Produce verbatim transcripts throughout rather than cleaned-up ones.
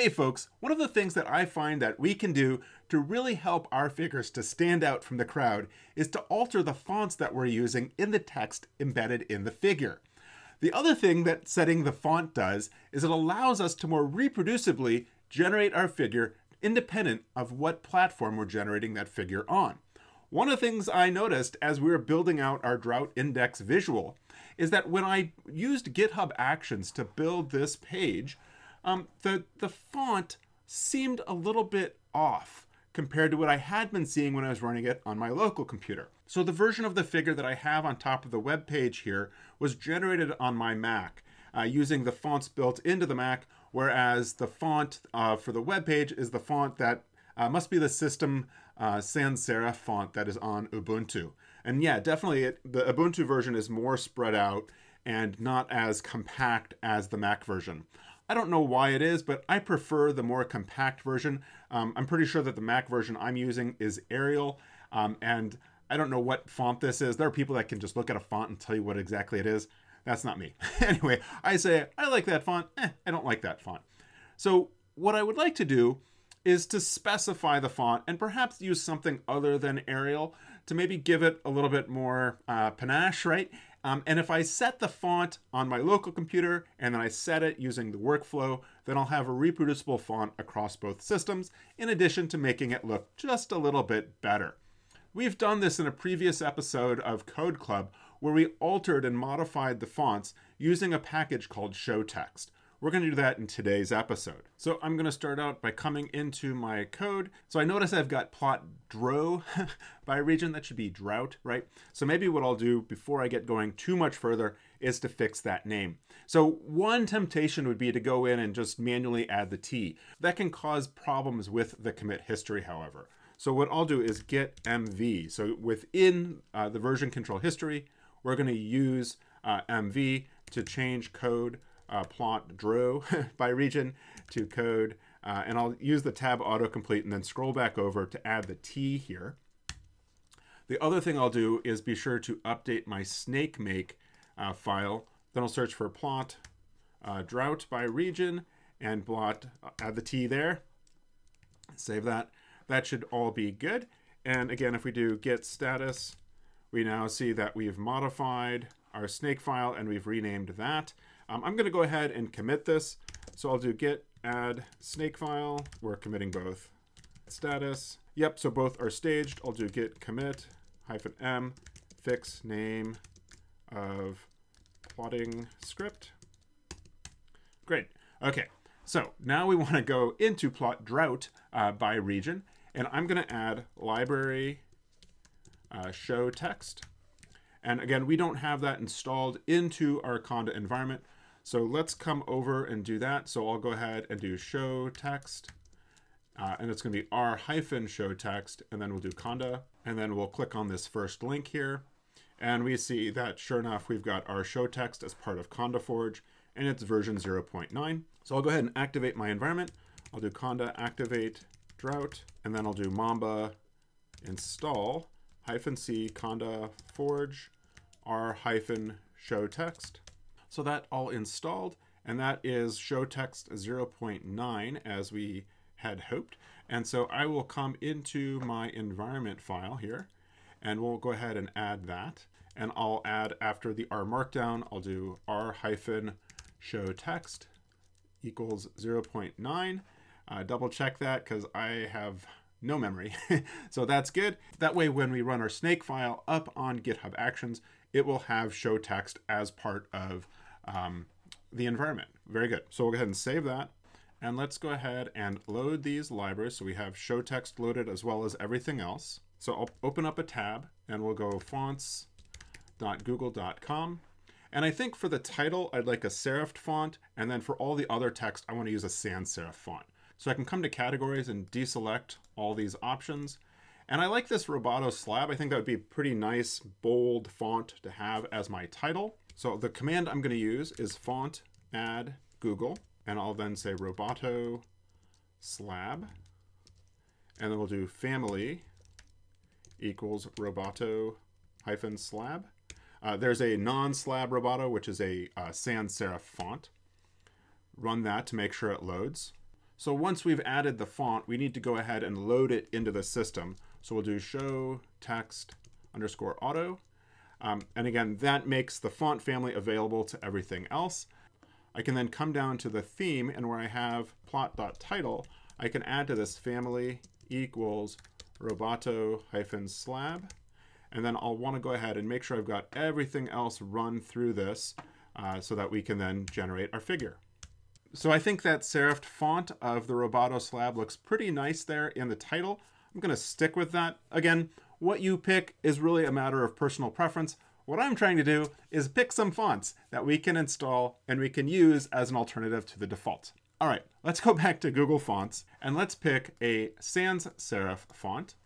Hey folks, one of the things that I find that we can do to really help our figures to stand out from the crowd is to alter the fonts that we're using in the text embedded in the figure. The other thing that setting the font does is it allows us to more reproducibly generate our figure independent of what platform we're generating that figure on. One of the things I noticed as we were building out our drought index visual is that when I used GitHub Actions to build this page, um, the, the font seemed a little bit off compared to what I had been seeing when I was running it on my local computer. So the version of the figure that I have on top of the web page here was generated on my Mac uh, using the fonts built into the Mac, whereas the font uh, for the web page is the font that Uh, must be the system uh, sans serif font that is on Ubuntu. And yeah, definitely it, the Ubuntu version is more spread out and not as compact as the Mac version. I don't know why it is, but I prefer the more compact version. Um, I'm pretty sure that the Mac version I'm using is Arial, um, and I don't know what font this is. There are people that can just look at a font and tell you what exactly it is. That's not me. Anyway, I say, I like that font. Eh, I don't like that font. So what I would like to do is to specify the font and perhaps use something other than Arial to maybe give it a little bit more uh, panache, right? Um, and if I set the font on my local computer and then I set it using the workflow, then I'll have a reproducible font across both systems, in addition to making it look just a little bit better. We've done this in a previous episode of Code Club where we altered and modified the fonts using a package called showtext. We're going to do that in today's episode. So I'm going to start out by coming into my code. So I notice I've got plot dro by region. That should be drought, right? So maybe what I'll do before I get going too much further is to fix that name. So one temptation would be to go in and just manually add the T. That can cause problems with the commit history, however. So what I'll do is git M V. So within uh, the version control history, we're going to use uh, M V to change code Uh, plot drew by region to code, uh, and I'll use the tab autocomplete and then scroll back over to add the T here. The other thing I'll do is be sure to update my Snakemake uh, file. Then I'll search for plot uh, drought by region and plot, uh, add the T there. Save that. That should all be good. And again, if we do git status, we now see that we've modified our snake file and we've renamed that. Um, I'm going to go ahead and commit this. So I'll do git add Snakefile. We're committing both status. Yep, so both are staged. I'll do git commit hyphen M fix name of plotting script. Great. Okay, so now we want to go into plot drought uh, by region. And I'm going to add library uh, show text. And again, we don't have that installed into our Conda environment. So let's come over and do that. So I'll go ahead and do show text, uh, and it's going to be R hyphen show text, and then we'll do Conda, and then we'll click on this first link here. And we see that sure enough, we've got our show text as part of Conda Forge, and it's version zero point nine. So I'll go ahead and activate my environment. I'll do Conda activate drought, and then I'll do Mamba install hyphen C Conda Forge R hyphen show text. So that all installed, and that is show text zero point nine as we had hoped. And so I will come into my environment file here and we'll go ahead and add that. And I'll add after the R markdown, I'll do R hyphen show text equals zero point nine. Uh, double check that because I have no memory. So that's good. That way, when we run our snake file up on GitHub Actions, it will have show text as part of um, the environment. Very good. So we'll go ahead and save that. And let's go ahead and load these libraries. So we have show text loaded as well as everything else. So I'll open up a tab and we'll go fonts dot google dot com. And I think for the title, I'd like a serif font. And then for all the other text, I want to use a sans serif font. So I can come to categories and deselect all these options. And I like this Roboto Slab. I think that would be a pretty nice, bold font to have as my title. So the command I'm going to use is font add Google, and I'll then say Roboto Slab. And then we'll do family equals Roboto hyphen slab. Uh, there's a non-slab Roboto, which is a uh, sans serif font. Run that to make sure it loads. So once we've added the font, we need to go ahead and load it into the system. So we'll do show text underscore auto. Um, and again, that makes the font family available to everything else. I can then come down to the theme, and where I have plot.title, I can add to this family equals Roboto hyphen slab. And then I'll want to go ahead and make sure I've got everything else run through this uh, so that we can then generate our figure. So I think that serifed font of the Roboto slab looks pretty nice there in the title. I'm going to stick with that. Again, what you pick is really a matter of personal preference. What I'm trying to do is pick some fonts that we can install and we can use as an alternative to the default. All right, let's go back to Google Fonts and let's pick a sans serif font.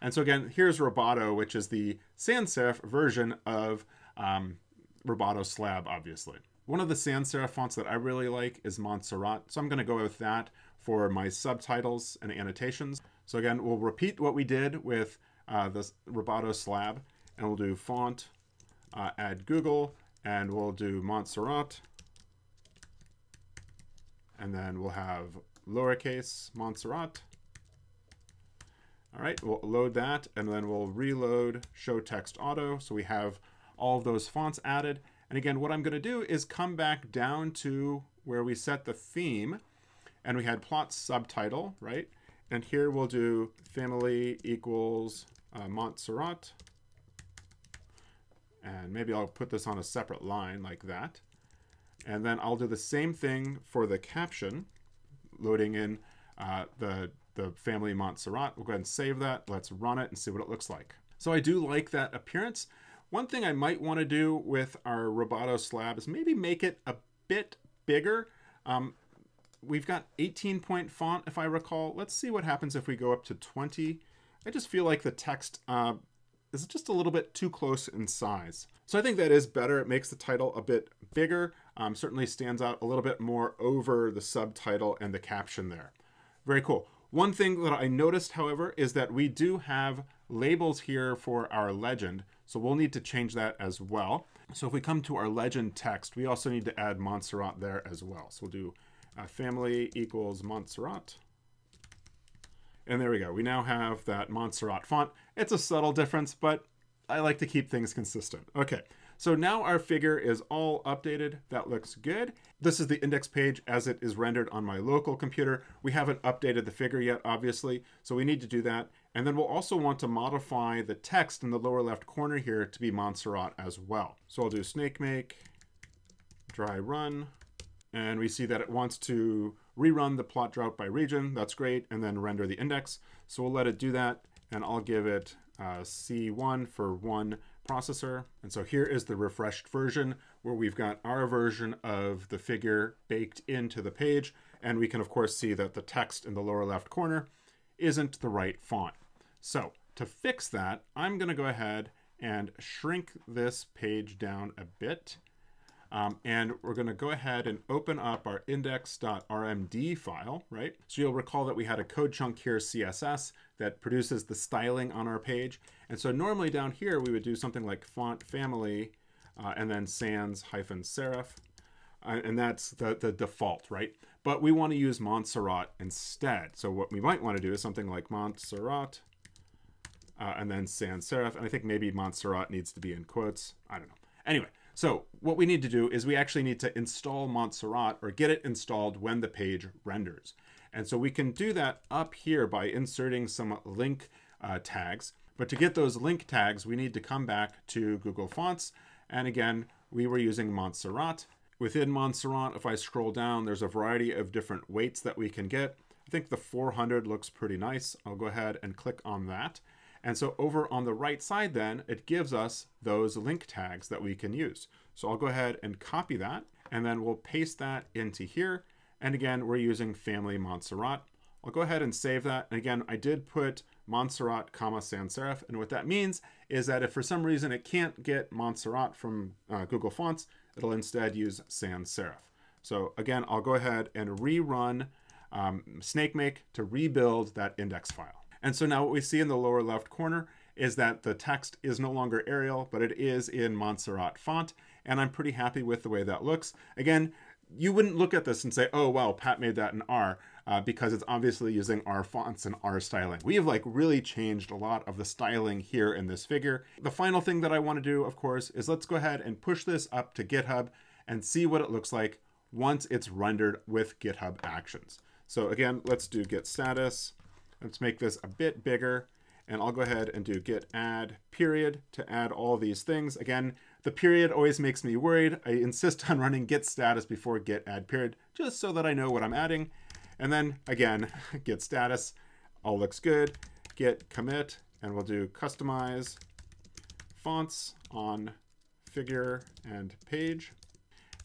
And so again, here's Roboto, which is the sans serif version of um, Roboto Slab, obviously. One of the sans serif fonts that I really like is Montserrat. So I'm gonna go with that for my subtitles and annotations. So again, we'll repeat what we did with uh, this Roboto Slab, and we'll do font, uh, add Google, and we'll do Montserrat. And then we'll have lowercase Montserrat. All right, we'll load that, and then we'll reload show text auto. So we have all of those fonts added. And again, what I'm gonna do is come back down to where we set the theme, and we had plot subtitle, right? And here we'll do family equals uh, Montserrat. And maybe I'll put this on a separate line like that. And then I'll do the same thing for the caption, loading in uh, the the family Montserrat. We'll go ahead and save that. Let's run it and see what it looks like. So I do like that appearance. One thing I might want to do with our Roboto slab is maybe make it a bit bigger. Um, we've got eighteen point font, if I recall. Let's see what happens if we go up to twenty. I just feel like the text uh, is just a little bit too close in size. So I think that is better. It makes the title a bit bigger. Um, certainly stands out a little bit more over the subtitle and the caption there. Very cool. One thing that I noticed, however, is that we do have labels here for our legend. So we'll need to change that as well. So if we come to our legend text, we also need to add Montserrat there as well. So we'll do uh, family equals Montserrat. And there we go. We now have that Montserrat font. It's a subtle difference, but I like to keep things consistent. Okay. So now our figure is all updated. That looks good. This is the index page as it is rendered on my local computer. We haven't updated the figure yet, obviously, so we need to do that. And then we'll also want to modify the text in the lower left corner here to be Montserrat as well. So I'll do Snakemake, dry run, and we see that it wants to rerun the plot drop by region. That's great. And then render the index. So we'll let it do that, and I'll give it uh, C one for one processor. And so here is the refreshed version where we've got our version of the figure baked into the page. And we can of course see that the text in the lower left corner isn't the right font. So to fix that, I'm going to go ahead and shrink this page down a bit. Um, and we're going to go ahead and open up our index.rmd file, right? So you'll recall that we had a code chunk here, C S S, that produces the styling on our page. And so normally down here, we would do something like font family, uh, and then sans hyphen serif. Uh, and that's the, the default, right? But we want to use Montserrat instead. So what we might want to do is something like Montserrat, uh, and then sans serif. And I think maybe Montserrat needs to be in quotes. I don't know. Anyway. So what we need to do is we actually need to install Montserrat, or get it installed when the page renders. And so we can do that up here by inserting some link uh, tags. But to get those link tags, we need to come back to Google Fonts. And again, we were using Montserrat. Within Montserrat, if I scroll down, there's a variety of different weights that we can get. I think the four hundred looks pretty nice. I'll go ahead and click on that. And so over on the right side then, it gives us those link tags that we can use. So I'll go ahead and copy that, and then we'll paste that into here. And again, we're using family Montserrat. I'll go ahead and save that. And again, I did put Montserrat comma sans serif. And what that means is that if for some reason it can't get Montserrat from uh, Google Fonts, it'll instead use sans serif. So again, I'll go ahead and rerun um, Snakemake to rebuild that index file. And so now what we see in the lower left corner is that the text is no longer Arial, but it is in Montserrat font. And I'm pretty happy with the way that looks. Again, you wouldn't look at this and say, oh, wow, Pat made that in R, uh, because it's obviously using R fonts and R styling. We have like really changed a lot of the styling here in this figure. The final thing that I want to do, of course, is let's go ahead and push this up to GitHub and see what it looks like once it's rendered with GitHub Actions. So again, let's do git status. Let's make this a bit bigger. And I'll go ahead and do git add period to add all these things. Again, the period always makes me worried. I insist on running git status before git add period, just so that I know what I'm adding. And then again, git status, all looks good. Git commit, and we'll do customize fonts on figure and page.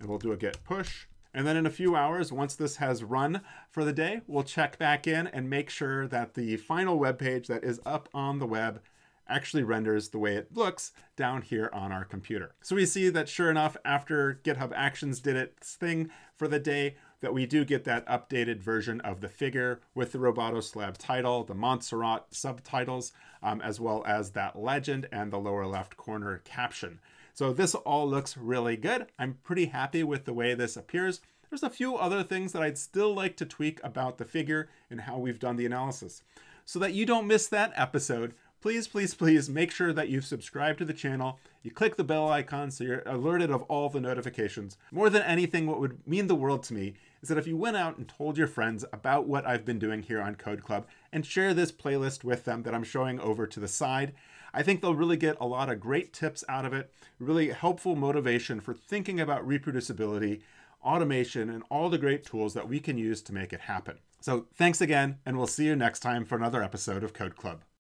And we'll do a git push. And then in a few hours, once this has run for the day, we'll check back in and make sure that the final web page that is up on the web actually renders the way it looks down here on our computer. So we see that sure enough, after GitHub Actions did its thing for the day, that we do get that updated version of the figure with the Roboto Slab title, the Montserrat subtitles, um, as well as that legend and the lower left corner caption. So this all looks really good. I'm pretty happy with the way this appears. There's a few other things that I'd still like to tweak about the figure and how we've done the analysis. So that you don't miss that episode, please, please, please make sure that you've subscribed to the channel. You click the bell icon so you're alerted of all the notifications. More than anything, what would mean the world to me is that if you went out and told your friends about what I've been doing here on Code Club and share this playlist with them that I'm showing over to the side, I think they'll really get a lot of great tips out of it, really helpful motivation for thinking about reproducibility, automation, and all the great tools that we can use to make it happen. So thanks again, and we'll see you next time for another episode of Code Club.